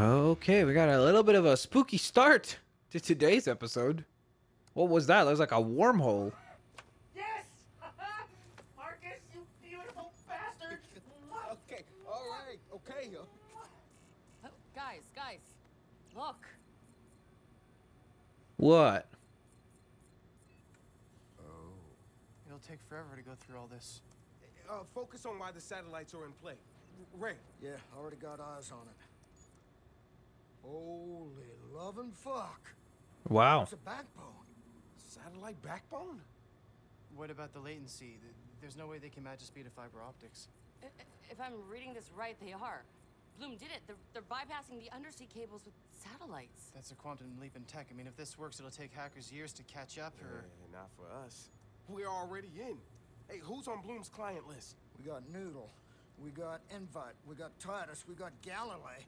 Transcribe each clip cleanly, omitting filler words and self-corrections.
Okay, we got a little bit of a spooky start to today's episode. What was that? That was like a wormhole. Yes! Marcus, you beautiful bastard! Okay, alright, okay. Oh, guys, look. What? Oh. It'll take forever to go through all this. Focus on why the satellites are in play. Ray. Yeah, already got eyes on it. Holy lovin' fuck. Wow. It's a backbone. Satellite backbone? What about the latency? There's no way they can match the speed of fiber optics. If I'm reading this right, they are. Bloom did it. They're bypassing the undersea cables with satellites. That's a quantum leap in tech. I mean, if this works, it'll take hackers years to catch up, or... Yeah, not for us. We're already in. Hey, who's on Bloom's client list? We got Noodle. We got Envite. We got Titus. We got Galilei.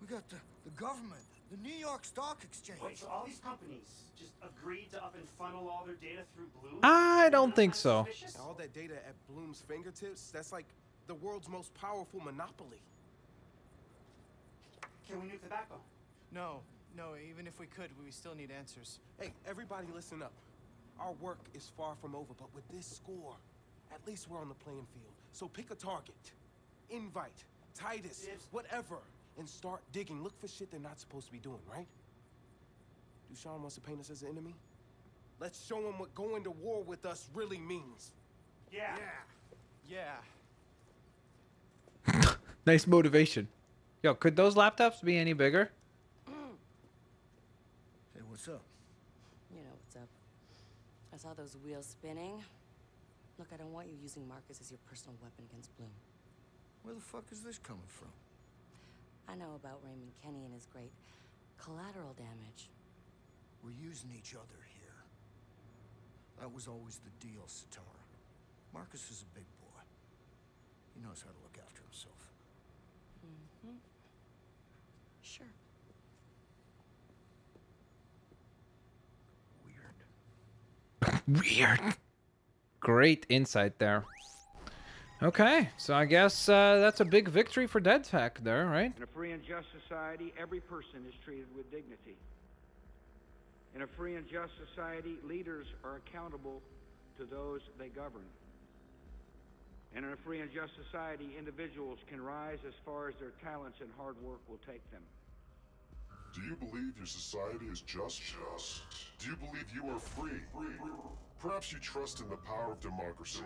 We got the government, the New York Stock Exchange. Wait, so all these companies just agreed to up and funnel all their data through Bloom? I don't think so. All that data at Bloom's fingertips, that's like the world's most powerful monopoly. Can we nuke the backbone? No, even if we could, we still need answers. Hey, everybody listen up. Our work is far from over, but with this score, at least we're on the playing field. So pick a target. Envite, Titus, whatever. And start digging. Look for shit they're not supposed to be doing, right? Dushan wants to paint us as an enemy? Let's show him what going to war with us really means. Yeah. Nice motivation. Yo, could those laptops be any bigger? Hey, what's up? You know what's up. I saw those wheels spinning. Look, I don't want you using Marcus as your personal weapon against Bloom. Where the fuck is this coming from? I know about Raymond Kenny and his great collateral damage. We're using each other here. That was always the deal, Sitara. Marcus is a big boy. He knows how to look after himself. Mm-hmm. Sure. Weird. Great insight there. Okay, so I guess that's a big victory for DeadSec there, right? In a free and just society, every person is treated with dignity. In a free and just society, leaders are accountable to those they govern. And in a free and just society, individuals can rise as far as their talents and hard work will take them. Do you believe your society is just? Do you believe you are free? Perhaps you trust in the power of democracy,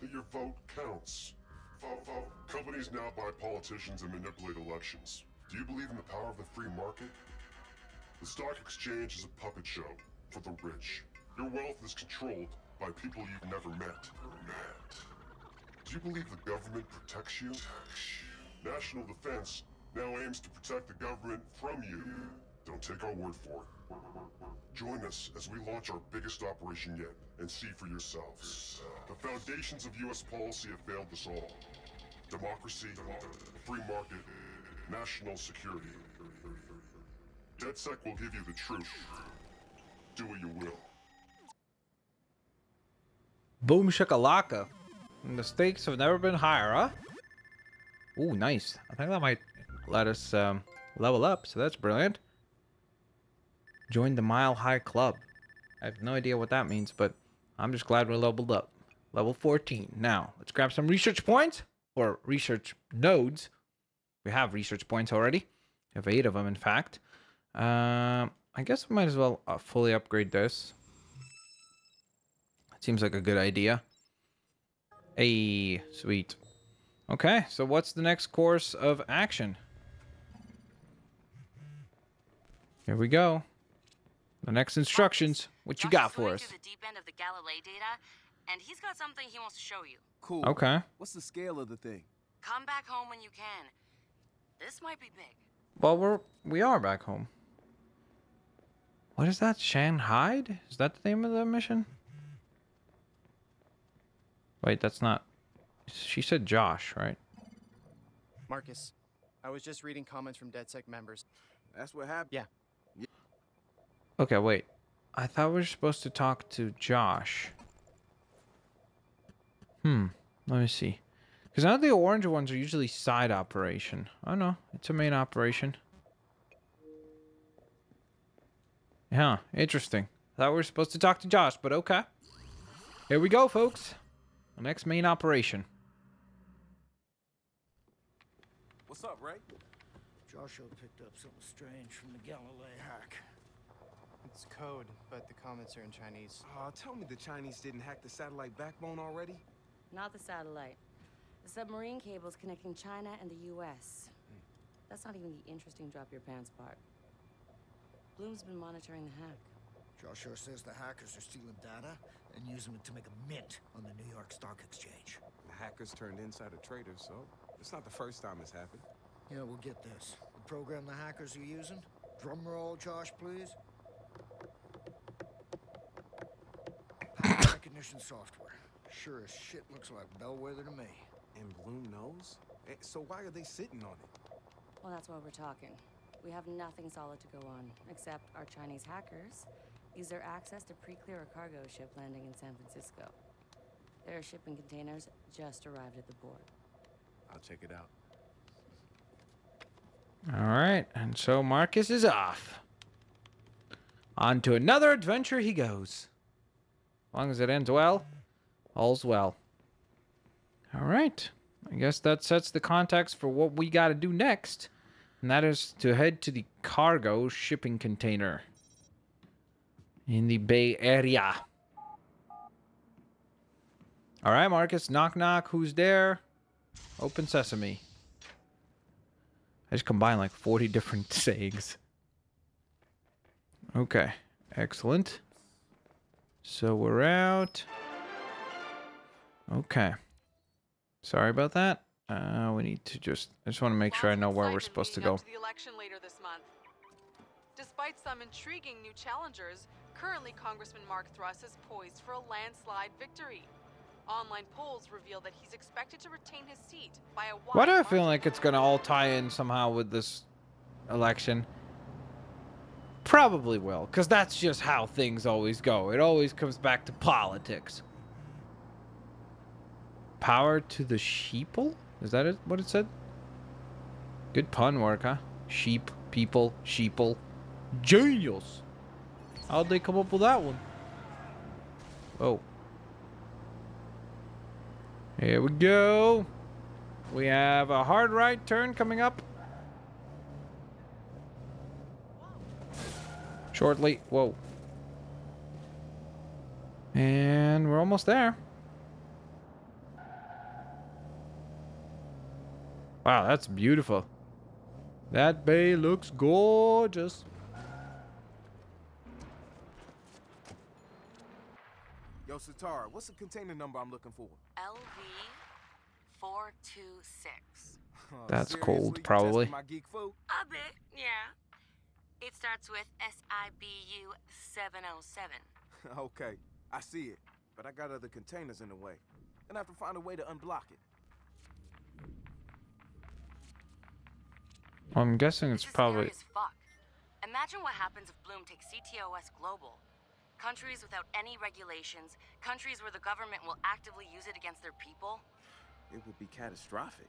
that your vote counts. Companies now buy politicians and manipulate elections. Do you believe in the power of the free market? The stock exchange is a puppet show for the rich. Your wealth is controlled by people you've never met. Do you believe the government protects you? National Defense now aims to protect the government from you. Don't take our word for it. Join us as we launch our biggest operation yet, and see for yourselves. The foundations of U.S. policy have failed us all. Democracy, free market, national security. DeadSec will give you the truth. Do what you will. Boom shakalaka. The stakes have never been higher, huh? Ooh, nice. I think that might let us level up, so that's brilliant. Join the Mile High Club. I have no idea what that means, but I'm just glad we're leveled up. Level 14. Now, let's grab some research points, or research nodes. We have research points already. We have 8 of them, in fact. I guess we might as well fully upgrade this. That seems like a good idea. Hey, sweet. Okay, so what's the next course of action? Here we go. The next instructions. What you got for us? Josh is going through the deep end of the Galilei data, and he's got something he wants to show you. Cool. Okay. What's the scale of the thing? Come back home when you can. This might be big. Well, we are back home. What is that? Shanghai? Is that the name of the mission? Wait, that's not. She said Josh, right? Marcus, I was just reading comments from DeadSec members. That's what happened. Yeah. Okay, wait. I thought we were supposed to talk to Josh. Let me see. Because now the orange ones are usually side operation. Oh no, it's a main operation. Huh, interesting. Thought we were supposed to talk to Josh, but okay. Here we go, folks. The next main operation. What's up, Ray? Joshua picked up something strange from the Galilei hack. It's code, but the comments are in Chinese. Tell me the Chinese didn't hack the satellite backbone already? Not the satellite. The submarine cables connecting China and the U.S. That's not even the interesting drop-your-pants part. Bloom's been monitoring the hack. Joshua says the hackers are stealing data and using it to make a mint on the New York Stock Exchange. The hackers turned insider traders, so it's not the first time it's happened. Yeah, we'll get this. The program the hackers are using? Drum roll, Josh, please. Pattern recognition software. Sure as shit looks like bellwether to me. And Bloom knows? So why are they sitting on it? Well, that's why we're talking. We have nothing solid to go on, except our Chinese hackers use their access to pre-clear a cargo ship landing in San Francisco. Their shipping containers just arrived at the port. I'll check it out. All right, and so Marcus is off. On to another adventure he goes. As long as it ends well, all's well. All right, I guess that sets the context for what we got to do next. And that is to head to the cargo shipping container in the Bay Area. All right, Marcus, knock, knock, who's there? Open sesame. I just combined like 40 different sayings. Okay, excellent. So we're out. Okay. Sorry about that. We need to I just want to make sure I know where we're supposed to go. To the election later this month. Despite some intriguing new challengers, currently Congressman Mark Thruss is poised for a landslide victory. Online polls reveal that he's expected to retain his seat by a wide. Why do I feel like it's gonna all tie in somehow with this election? Probably will, because that's just how things always go. It always comes back to politics. Power to the sheeple? Is that it, what it said? Good pun work, huh? Sheep, people, sheeple. Genius! How'd they come up with that one? Oh. Here we go. We have a hard right turn coming up. Shortly. Whoa. And we're almost there. Wow, that's beautiful. That bay looks gorgeous. Yo, Sitara, what's the container number I'm looking for? LV 426. That's cold, probably. My geek food? A bit, yeah. It starts with SIBU 707. Okay, I see it, but I got other containers in the way, and I have to find a way to unblock it. Well, I'm guessing it's probably. As fuck. Imagine what happens if Bloom takes CTOS global. Countries without any regulations, countries where the government will actively use it against their people. It would be catastrophic.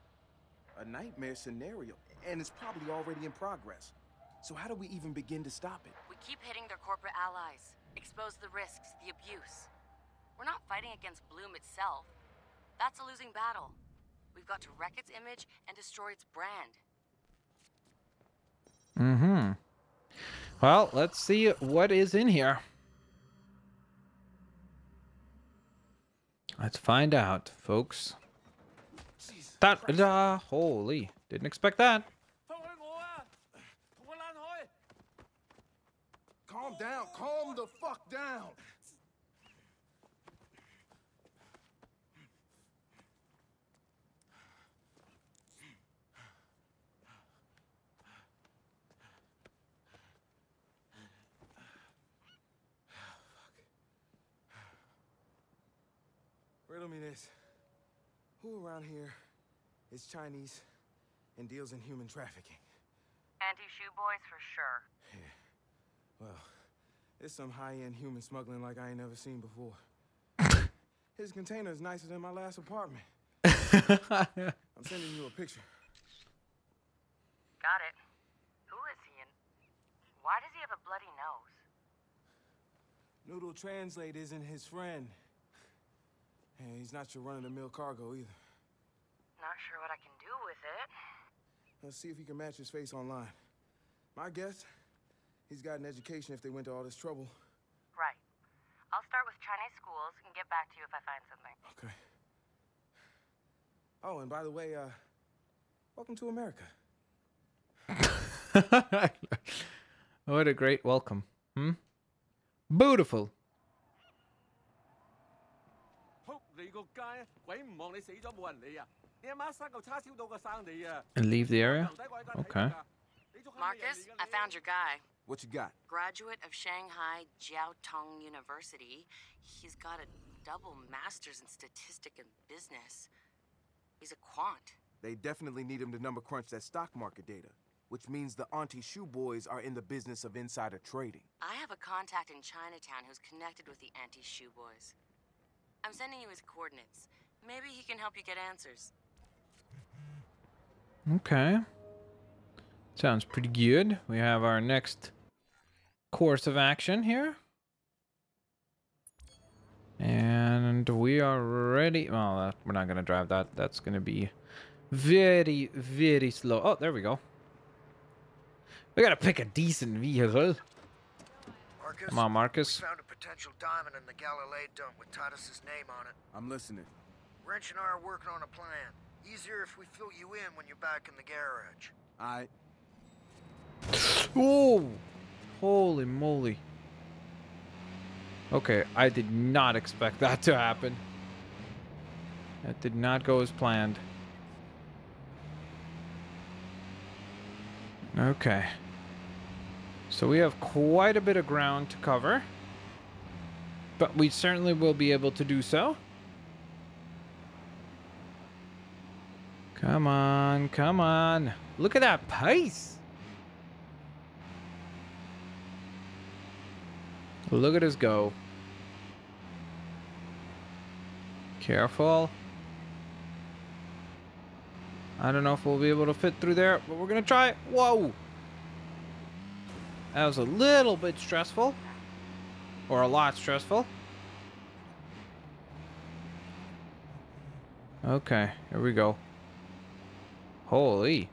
A nightmare scenario, and it's probably already in progress. So how do we even begin to stop it? We keep hitting their corporate allies, expose the risks, the abuse. We're not fighting against Bloom itself. That's a losing battle. We've got to wreck its image and destroy its brand. Mm-hmm. Well, let's see what is in here. Let's find out, folks. Ta-da! Holy, didn't expect that. Calm down, calm the fuck down. Riddle me this. Who around here is Chinese and deals in human trafficking? Auntie Shu Boys for sure. Yeah. Well, it's some high-end human smuggling like I ain't never seen before. His container is nicer than my last apartment. I'm sending you a picture. Got it. Who is he and why does he have a bloody nose? Noodle Translate isn't his friend. And he's not your run-of-the-mill cargo either. Not sure what I can do with it. Let's see if he can match his face online. My guess, he's got an education if they went to all this trouble. Right. I'll start with Chinese schools and get back to you if I find something. Okay. Oh, and by the way, welcome to America. What a great welcome. Hmm? Beautiful. And leave the area? Okay. Marcus, I found your guy. What you got? Graduate of Shanghai Jiao Tong University. He's got a double master's in statistics and business. He's a quant. They definitely need him to number crunch that stock market data, which means the Auntie Shu Boys are in the business of insider trading. I have a contact in Chinatown who's connected with the Auntie Shu Boys. I'm sending you his coordinates. Maybe he can help you get answers. Okay. Sounds pretty good. We have our next course of action here. And we are ready. Well, we're not going to drive that. That's going to be very, very slow. Oh, there we go. We got to pick a decent vehicle. Marcus, come on, Marcus. We found a potential diamond in the Galilei dump with Titus's name on it. I'm listening. Wrench and I are working on a plan. Easier if we fill you in when you're back in the garage. All right. Oh, holy moly. Okay, I did not expect that to happen. That did not go as planned. Okay. So we have quite a bit of ground to cover. But we certainly will be able to do so. Come on, come on. Look at that pace. Look at us go. Careful. I don't know if we'll be able to fit through there, but we're going to try. Whoa. That was a little bit stressful. Or a lot stressful. Okay, here we go. Holy.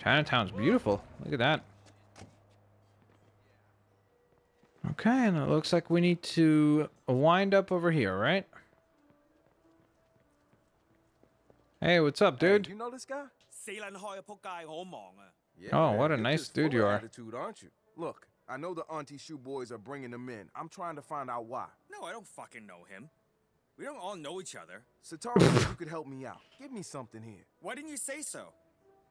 Chinatown's beautiful. Look at that. Okay, and it looks like we need to wind up over here, right? Hey, what's up, dude? Hey, you know this guy? Yeah, oh, man, what a nice dude you are. Attitude, aren't you? Look, I know the Auntie Shu Boys are bringing them in. I'm trying to find out why. No, I don't fucking know him. We don't all know each other. Sitara, you could help me out. Give me something here. Why didn't you say so?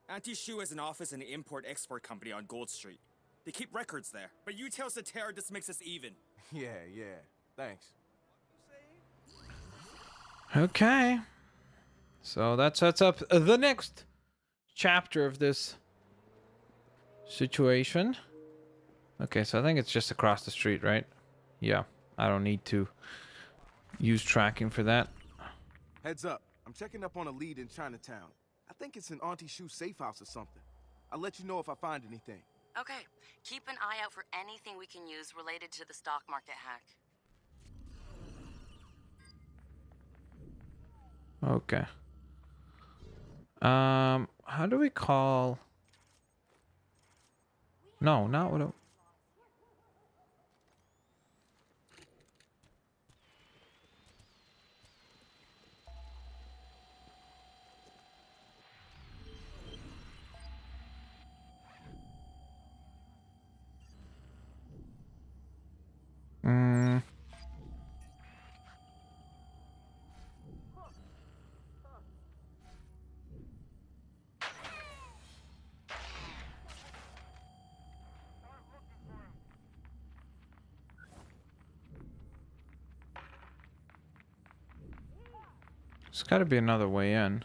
Auntie Shu has an office in the import-export company on Gold Street. They keep records there. But you tell Sitara this makes us even. Yeah. Thanks. Okay. So that sets up the next chapter of this situation. Okay, so I think it's just across the street, right? Yeah. I don't need to use tracking for that. Heads up. I'm checking up on a lead in Chinatown. I think it's an Auntie Shu safe house or something. I'll let you know if I find anything. Okay, keep an eye out for anything we can use related to the stock market hack. Okay. How do we call? No, not what. There's got to be another way in.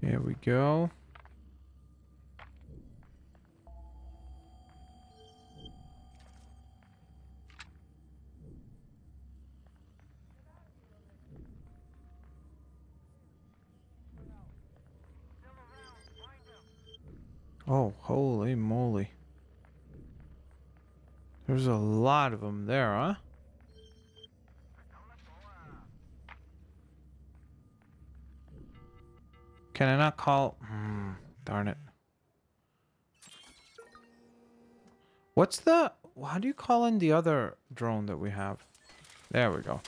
Here we go. Oh, holy moly. There's a lot of them there, huh? Can I not call? Darn it. What's the... How do you call in the other drone that we have? There we go.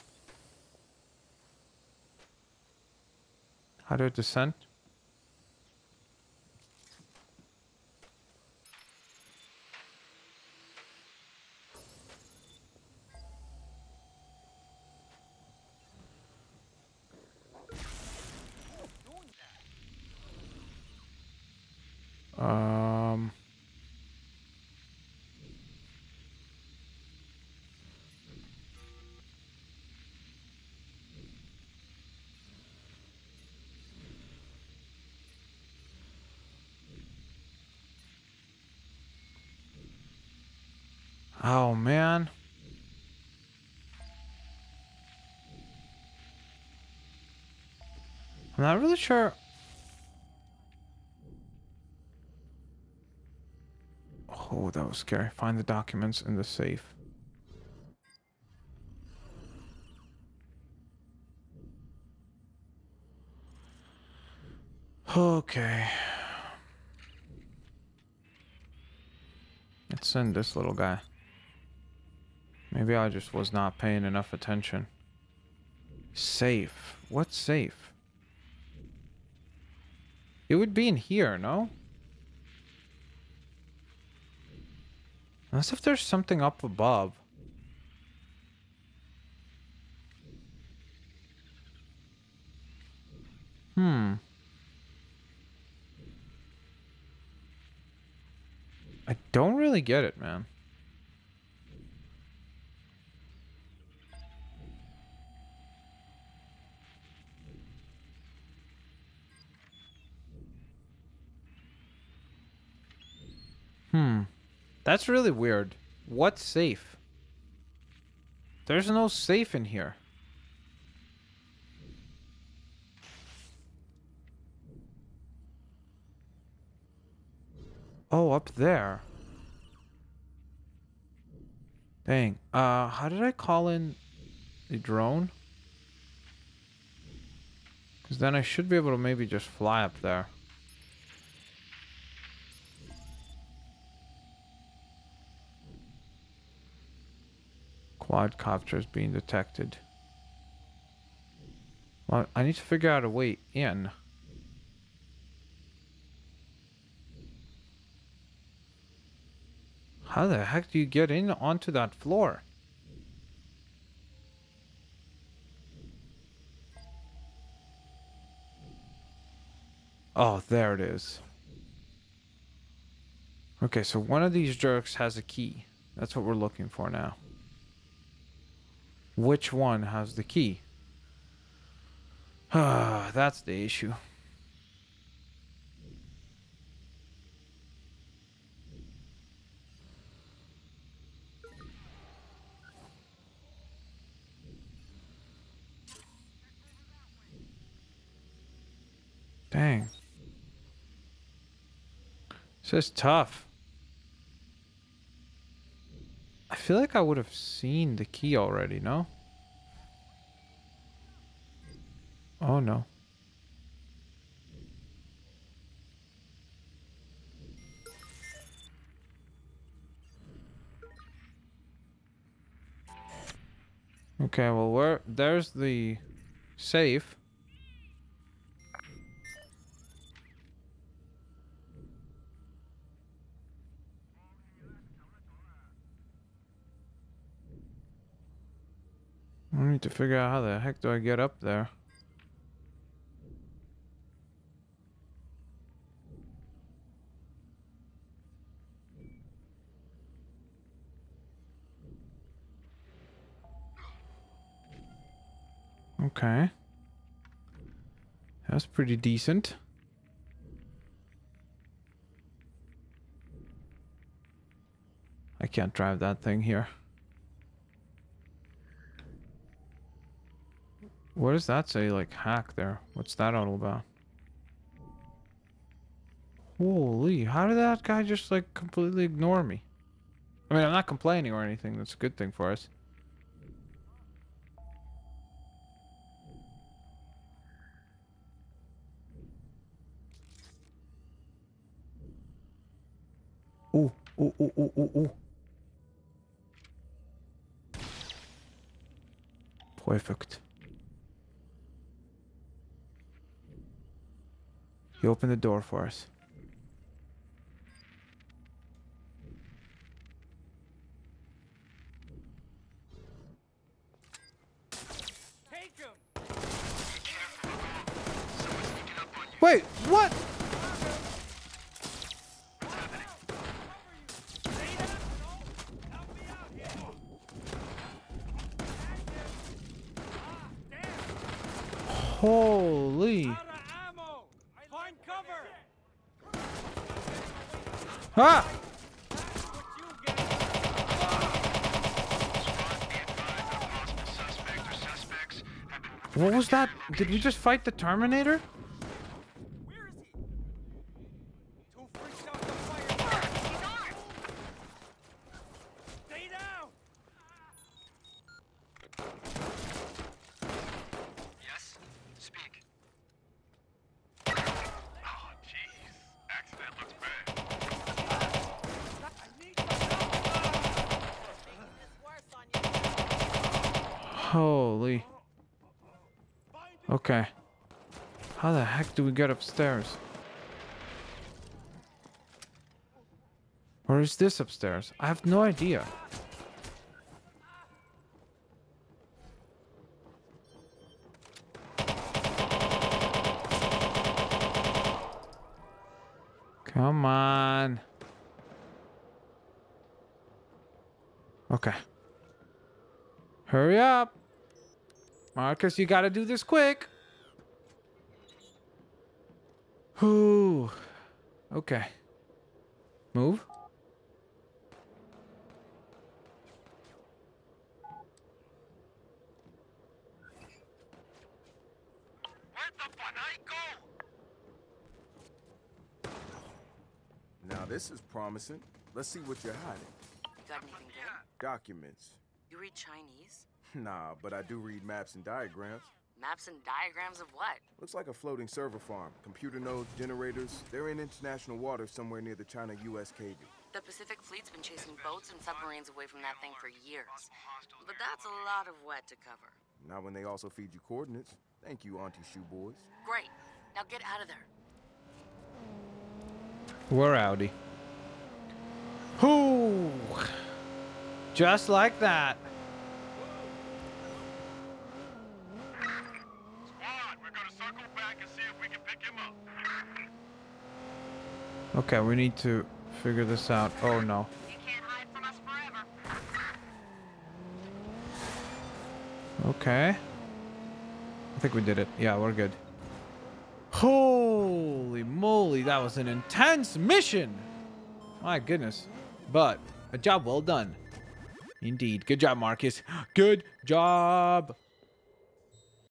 How do I descend? Oh, man. I'm not really sure. Oh, that was scary. Find the documents in the safe. Okay. Let's send this little guy. Maybe I just was not paying enough attention. Safe. What's safe? It would be in here, no? Unless if there's something up above. I don't really get it, man. That's really weird. What's safe? There's no safe in here. Oh, up there. Dang. How did I call in the drone? Because then I should be able to maybe just fly up there. Quadcopters being detected. Well, I need to figure out a way in. How the heck do you get in onto that floor? Oh, there it is. Okay, so one of these jerks has a key. That's what we're looking for now. Which one has the key? That's the issue. Dang. This is tough. I feel like I would have seen the key already, no? Oh, no. Okay, well, there's the safe. I need to figure out how the heck do I get up there. Okay. That's pretty decent. I can't drive that thing here. What does that say, like, hack there? What's that all about? Holy, how did that guy just, like, completely ignore me? I mean, I'm not complaining or anything. That's a good thing for us. Ooh, ooh, ooh, ooh, ooh, ooh. Perfect. He opened the door for us. Take him. Wait, what? Holy. Ah! What was that? Did we just fight the Terminator? Where is he? Two freaks out the fire. He's armed. Stay down. Yes, speak. Oh, jeez. Accident looks bad. Holy. Okay. How the heck do we get upstairs? Or is this upstairs? I have no idea. Come on. Okay. Hurry up. Marcus, you gotta do this quick. Whoo. Okay. Move. Where the fuck I go? Now this is promising. Let's see what you're hiding. You got anything good? Documents. You read Chinese? Nah, but I do read maps and diagrams. Maps and diagrams of what? Looks like a floating server farm. Computer nodes, generators. They're in international waters somewhere near the China-US cable. The Pacific Fleet's been chasing boats and submarines away from that thing for years. But that's a lot of wet to cover. Not when they also feed you coordinates. Thank you, Auntie Shu Boys. Great. Now get out of there. We're outie. Whoo! Just like that. Okay, we need to figure this out. Oh no. You can't hide from us forever. Okay. I think we did it. Yeah, we're good. Holy moly, that was an intense mission! My goodness. But, a job well done. Indeed. Good job, Marcus. Good job!